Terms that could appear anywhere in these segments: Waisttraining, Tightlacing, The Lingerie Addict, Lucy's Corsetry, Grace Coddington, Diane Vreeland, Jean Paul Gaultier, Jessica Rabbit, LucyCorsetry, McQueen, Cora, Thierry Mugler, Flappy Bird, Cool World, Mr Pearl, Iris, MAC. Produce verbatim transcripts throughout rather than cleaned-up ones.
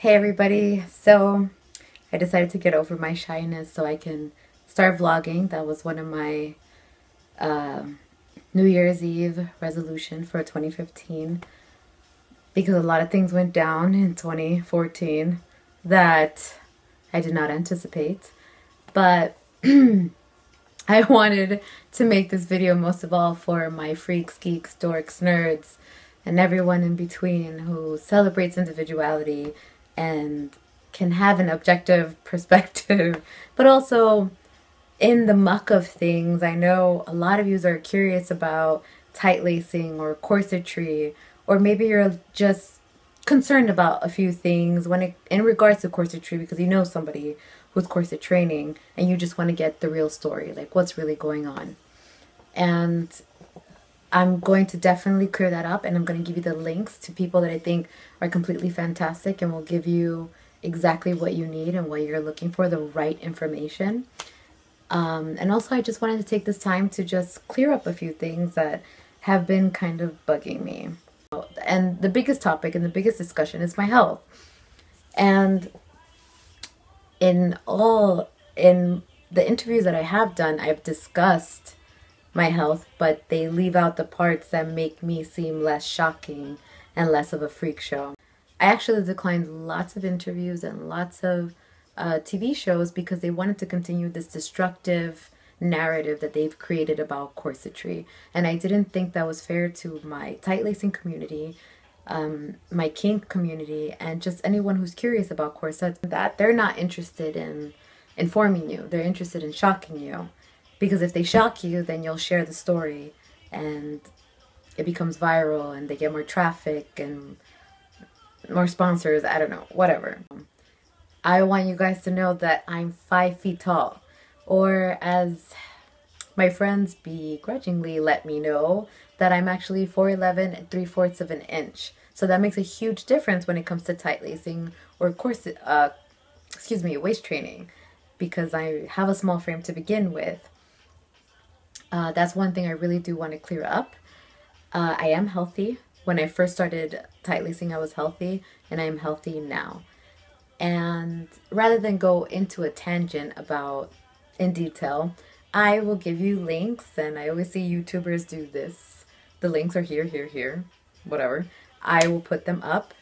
Hey everybody, so I decided to get over my shyness so I can start vlogging. That was one of my uh, New Year's Eve resolution for twenty fifteen, because a lot of things went down in twenty fourteen that I did not anticipate, but I wanted to make this video most of all for my freaks, geeks, dorks, nerds, and everyone in between who celebrates individuality and can have an objective perspective, but also in the muck of things. I know a lot of you are curious about tight lacing or corsetry, or maybe you're just concerned about a few things when it, in regards to corsetry, because you know somebody who's corset training and you just want to get the real story, like what's really going on. And I'm going to definitely clear that up, and I'm going to give you the links to people that I think are completely fantastic and will give you exactly what you need and what you're looking for, the right information. Um, and also I just wanted to take this time to just clear up a few things that have been kind of bugging me. And the biggest topic and the biggest discussion is my health. And in all, in the interviews that I have done, I've discussed my health, but they leave out the parts that make me seem less shocking and less of a freak show. I actually declined lots of interviews and lots of uh, T V shows because they wanted to continue this destructive narrative that they've created about corsetry, and I didn't think that was fair to my tight lacing community, um, my kink community, and just anyone who's curious about corsets, that they're not interested in informing you, they're interested in shocking you. Because if they shock you, then you'll share the story and it becomes viral and they get more traffic and more sponsors, I don't know, whatever. I want you guys to know that I'm five feet tall, or as my friends begrudgingly let me know, that I'm actually four eleven and three-fourths of an inch. So that makes a huge difference when it comes to tight lacing or corset, uh, excuse me, waist training, because I have a small frame to begin with. Uh, that's one thing I really do want to clear up. Uh, I am healthy. When I first started tight lacing, I was healthy, and I am healthy now. And rather than go into a tangent about in detail, I will give you links, and I always see YouTubers do this. The links are here, here, here, whatever. I will put them up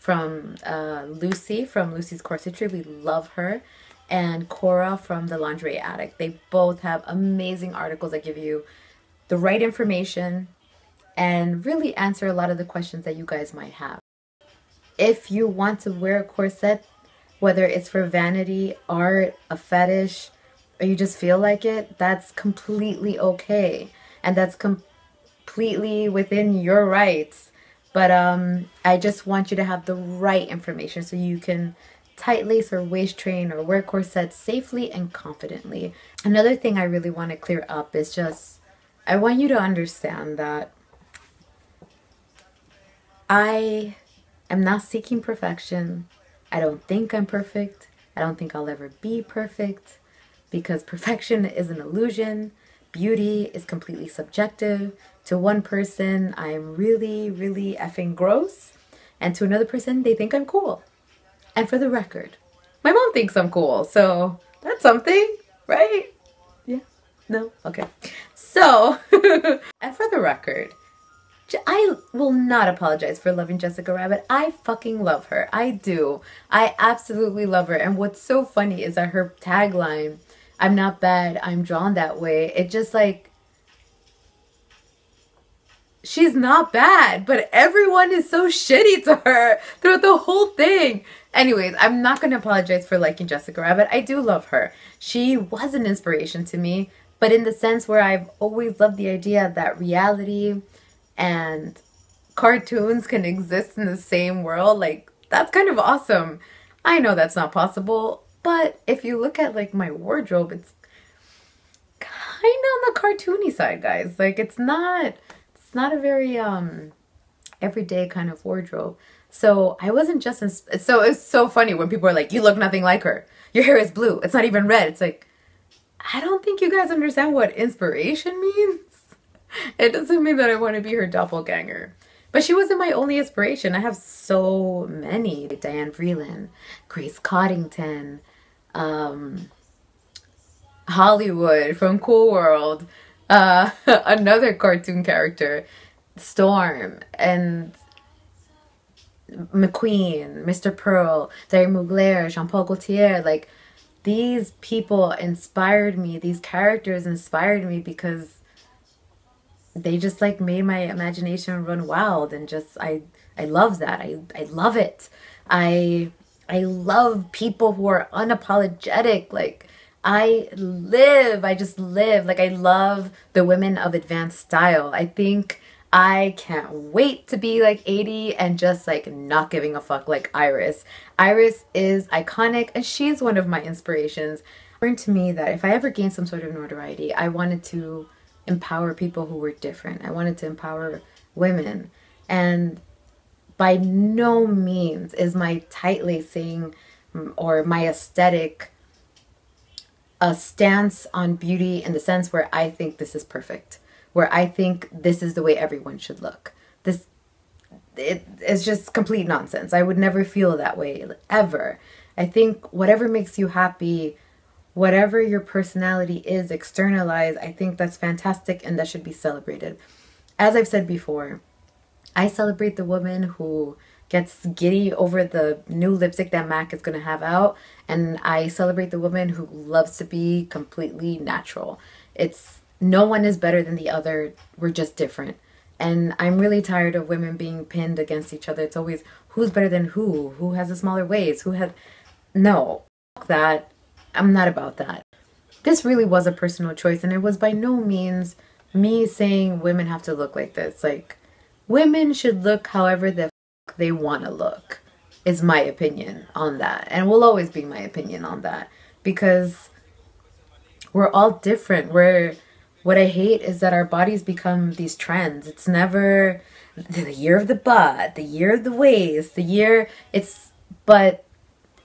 from uh, Lucy, from Lucy's Corsetry. We love her. And Cora from The Lingerie Addict. They both have amazing articles that give you the right information and really answer a lot of the questions that you guys might have. If you want to wear a corset, whether it's for vanity, art, a fetish, or you just feel like it, that's completely okay. And that's com- completely within your rights. But um, I just want you to have the right information so you can tight lace or waist train or wear corsets safely and confidently. Another thing I really want to clear up is just, I want you to understand that I am not seeking perfection. I don't think I'm perfect. I don't think I'll ever be perfect, because perfection is an illusion. Beauty is completely subjective. To one person, I'm really, really effing gross. And to another person, they think I'm cool. And for the record, my mom thinks I'm cool, so that's something, right? Yeah? No? Okay. So, and for the record, I will not apologize for loving Jessica Rabbit. I fucking love her. I do. I absolutely love her. And what's so funny is that her tagline, "I'm not bad, I'm drawn that way," it just like, she's not bad, but everyone is so shitty to her throughout the whole thing. Anyways, I'm not going to apologize for liking Jessica Rabbit. I do love her. She was an inspiration to me, but in the sense where I've always loved the idea that reality and cartoons can exist in the same world. Like, that's kind of awesome. I know that's not possible, but if you look at like my wardrobe, it's kind of on the cartoony side, guys. Like, it's not... not a very um everyday kind of wardrobe. So I wasn't just in, so it's so funny when people are like, "You look nothing like her, your hair is blue, it's not even red." It's like, I don't think you guys understand what inspiration means. It doesn't mean that I want to be her doppelganger. But she wasn't my only inspiration. I have so many. Diane Vreeland, Grace Coddington, um, Hollywood from Cool World, uh, another cartoon character, Storm, and McQueen, Mr Pearl, Thierry Mugler, Jean Paul Gaultier. Like, these people inspired me. These characters inspired me because they just like made my imagination run wild, and just I I love that. I I love it. I I love people who are unapologetic. Like, I live. I just live. Like, I love the women of advanced style. I think I can't wait to be like eighty and just like not giving a fuck like Iris. Iris is iconic, and she's one of my inspirations. It learned to me that if I ever gained some sort of notoriety, I wanted to empower people who were different. I wanted to empower women. And by no means is my tight lacing or my aesthetic a stance on beauty in the sense where I think this is perfect, where I think this is the way everyone should look. This, it, it's just complete nonsense. I would never feel that way, ever. I think whatever makes you happy, whatever your personality is externalized, I think that's fantastic and that should be celebrated. As I've said before, I celebrate the woman who gets giddy over the new lipstick that MAC is gonna have out, and I celebrate the woman who loves to be completely natural. It's no one is better than the other. We're just different. And I'm really tired of women being pinned against each other. It's always who's better than who, who has a smaller waist, who has... No, fuck that. I'm not about that. This really was a personal choice, and it was by no means me saying women have to look like this. Like, women should look however the fuck they want to look, is my opinion on that. And will always be my opinion on that, because we're all different. We're... What I hate is that our bodies become these trends. It's never the year of the butt, the year of the waist, the year, it's, but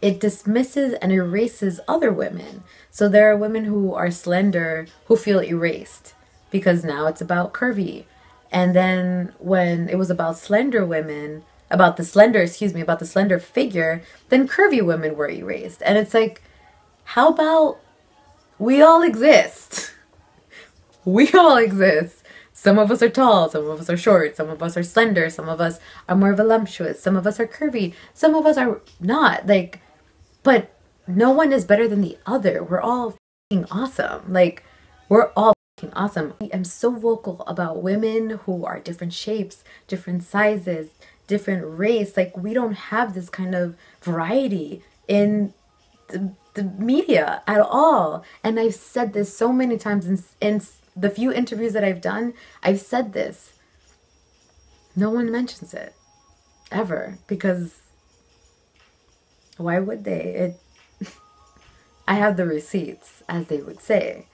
it dismisses and erases other women. So there are women who are slender who feel erased because now it's about curvy. And then when it was about slender women, about the slender, excuse me, about the slender figure, then curvy women were erased. And it's like, how about we all exist? We all exist. Some of us are tall, some of us are short, some of us are slender, some of us are more voluptuous, some of us are curvy, some of us are not. Like, but no one is better than the other. We're all f***ing awesome. Like, we're all f***ing awesome. I am so vocal about women who are different shapes, different sizes, different race. Like, we don't have this kind of variety in the, the media at all. And I've said this so many times in, in the few interviews that I've done, I've said this. No one mentions it, ever, because why would they? It, I have the receipts, as they would say.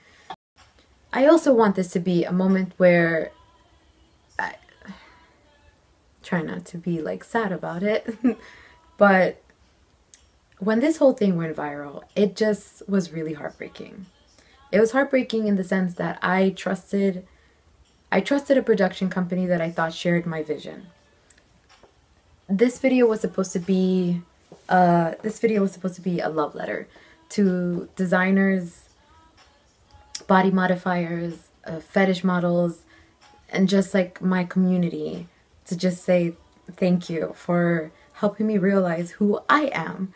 I also want this to be a moment where I try not to be like sad about it, but when this whole thing went viral, it just was really heartbreaking. It was heartbreaking in the sense that I trusted, I trusted a production company that I thought shared my vision. This video was supposed to be, uh, this video was supposed to be a love letter to designers, body modifiers, uh, fetish models, and just like my community, to just say thank you for helping me realize who I am.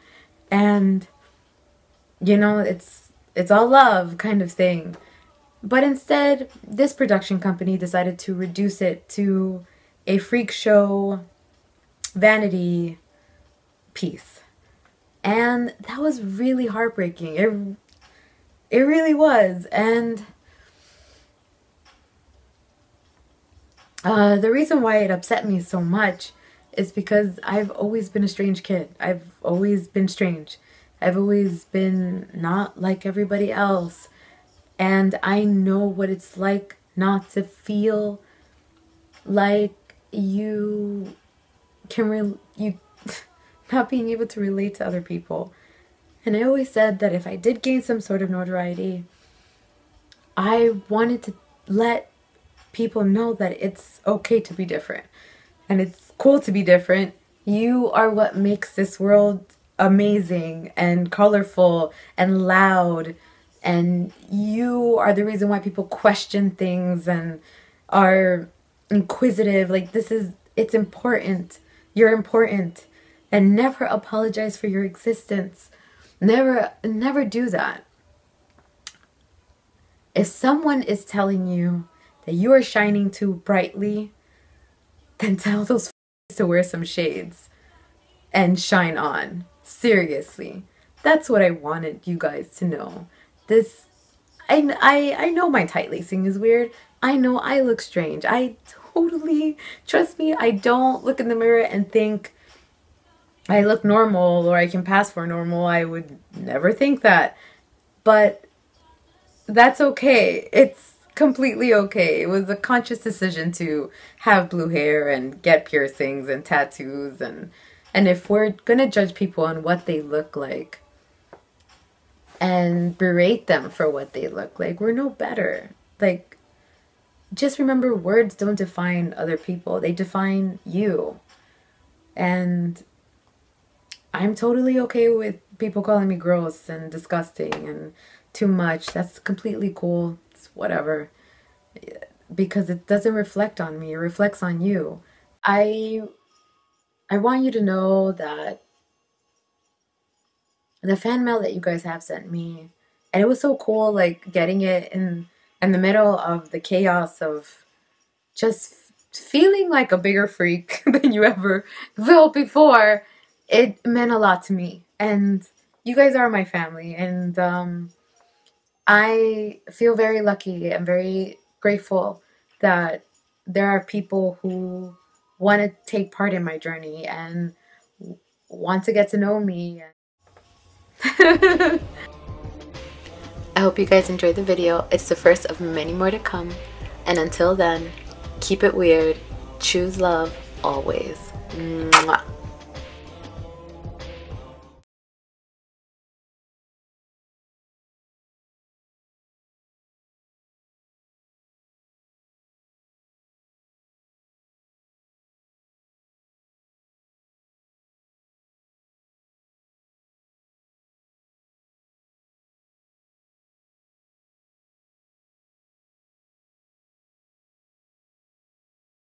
And, you know, it's, it's all love kind of thing. But instead, this production company decided to reduce it to a freak show vanity piece. And that was really heartbreaking. It, it really was. And uh, the reason why it upset me so much is because I've always been a strange kid. I've always been strange. I've always been not like everybody else, and I know what it's like not to feel like you can re you not being able to relate to other people. And I always said that if I did gain some sort of notoriety, I wanted to let people know that it's okay to be different. and it's cool to be different. You are what makes this world amazing and colorful and loud, and you are the reason why people question things and are inquisitive. Like, this is, it's important. You're important. And never apologize for your existence. Never, never do that. If someone is telling you that you are shining too brightly, then tell those f***ers to wear some shades and shine on. Seriously. That's what I wanted you guys to know. This, I, I, I know my tight lacing is weird. I know I look strange. I totally, trust me, I don't look in the mirror and think I look normal or I can pass for normal. I would never think that. But that's okay. It's completely okay. It was a conscious decision to have blue hair and get piercings and tattoos. And, and if we're going to judge people on what they look like and berate them for what they look like, we're no better. Like, just remember, words don't define other people. They define you. And I'm totally okay with people calling me gross and disgusting and too much. That's completely cool. It's whatever. Because it doesn't reflect on me. It reflects on you. I I want you to know that the fan mail that you guys have sent me, and it was so cool, like, getting it in, in the middle of the chaos of just feeling like a bigger freak than you ever felt before. It meant a lot to me, and you guys are my family, and um, I feel very lucky and very grateful that there are people who want to take part in my journey and want to get to know me. I hope you guys enjoyed the video. It's the first of many more to come, and until then, keep it weird, choose love always. Mwah.